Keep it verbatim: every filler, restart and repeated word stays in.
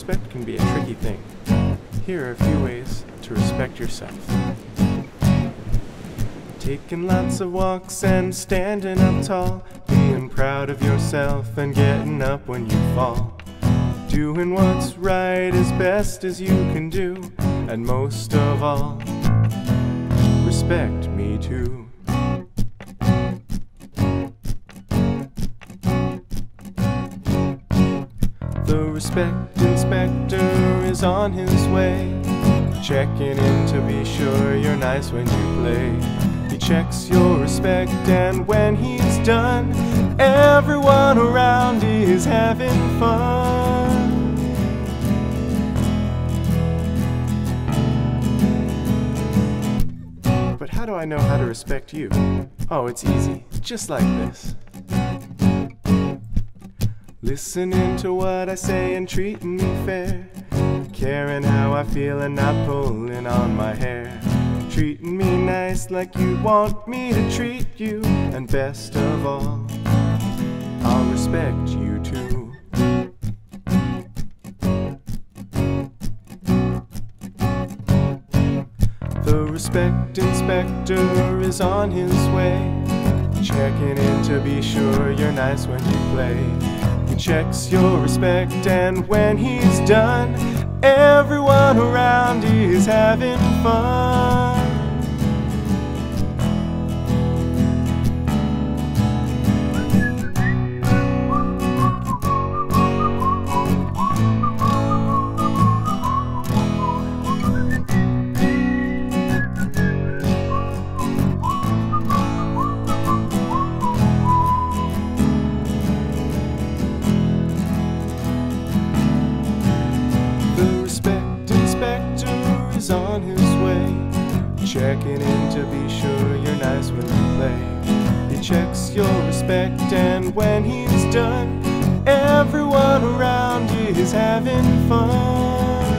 Respect can be a tricky thing. Here are a few ways to respect yourself. Taking lots of walks and standing up tall, being proud of yourself and getting up when you fall. Doing what's right as best as you can do, and most of all, respect me too. The respect inspector is on his way, checking in to be sure you're nice when you play. He checks your respect, and when he's done, everyone around is having fun. But how do I know how to respect you? Oh, it's easy, just like this. Listening to what I say and treating me fair, caring how I feel and not pulling on my hair, treating me nice like you want me to treat you, and best of all, I'll respect you too. The respect inspector is on his way, checking in to be sure you're nice when you play. He checks your respect, and when he's done, everyone around is having fun. On his way, checking in to be sure you're nice when you play. He checks your respect, and when he's done, everyone around you is having fun.